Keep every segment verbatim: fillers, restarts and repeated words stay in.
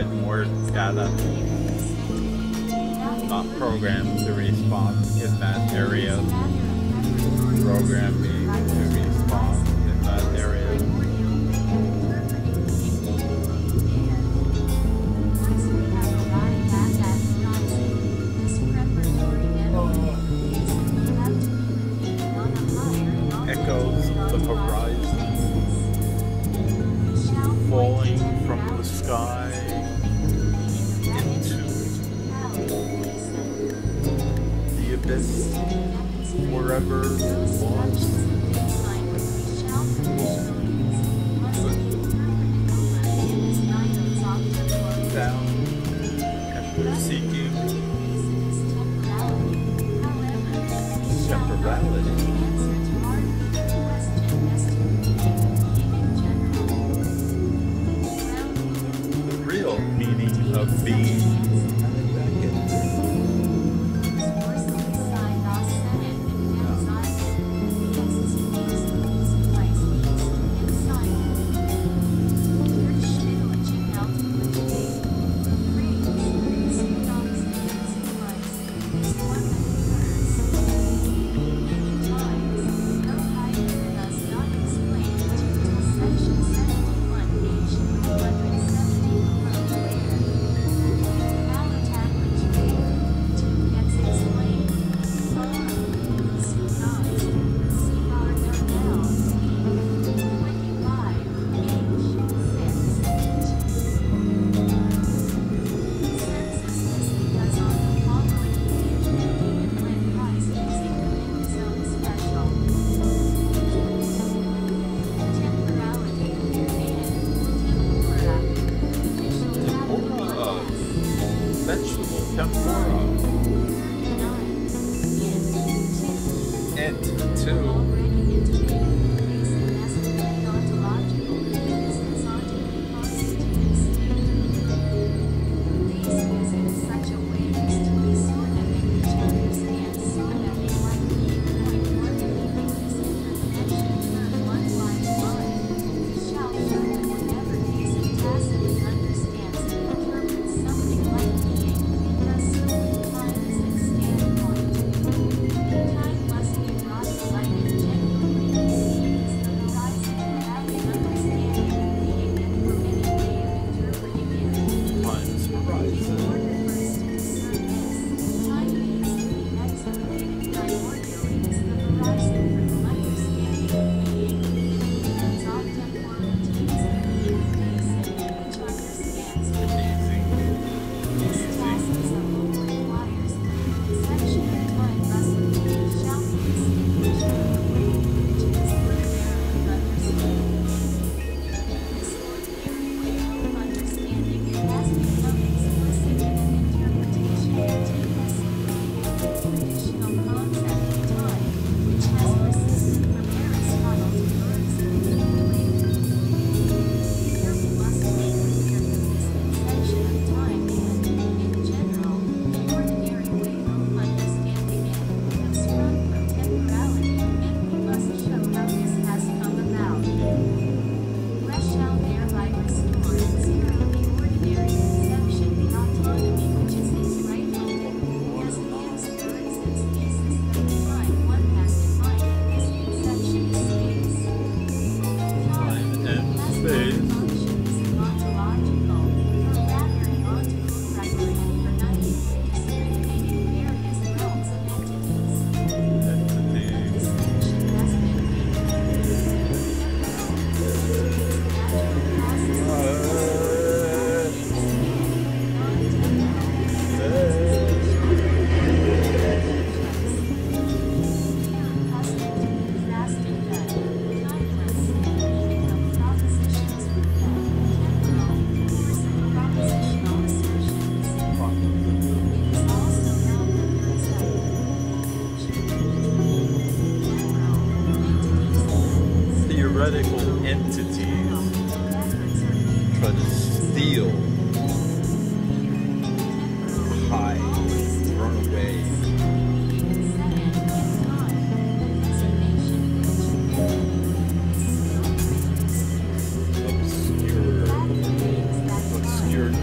provide more data, not programs to respond in that area, programming to respond in that area. Echoes of the horizon, falling from the sky into the abyss, forever lost. Down, and we're seeking temporality. Meaning of being.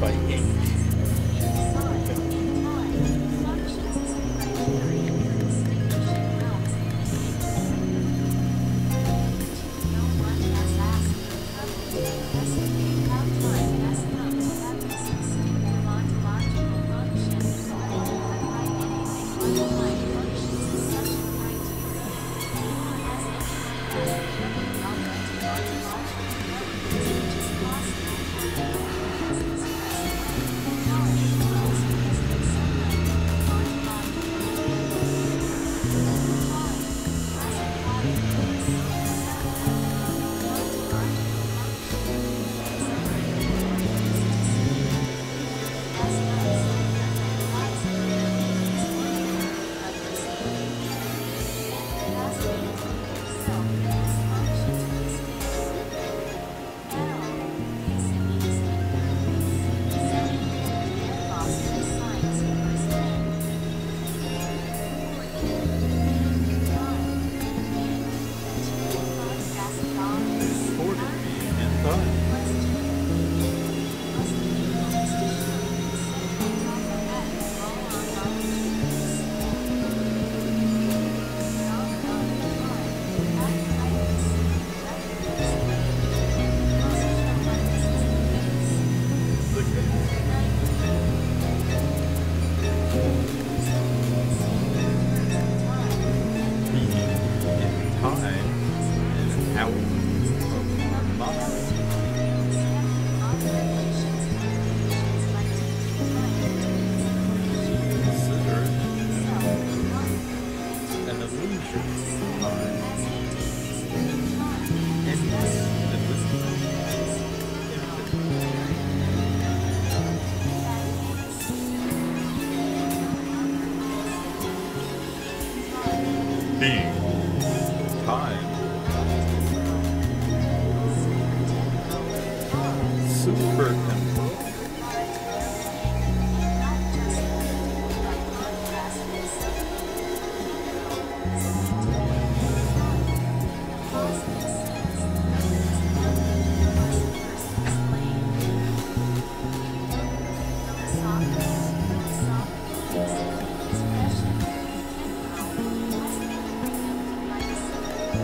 By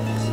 Yes.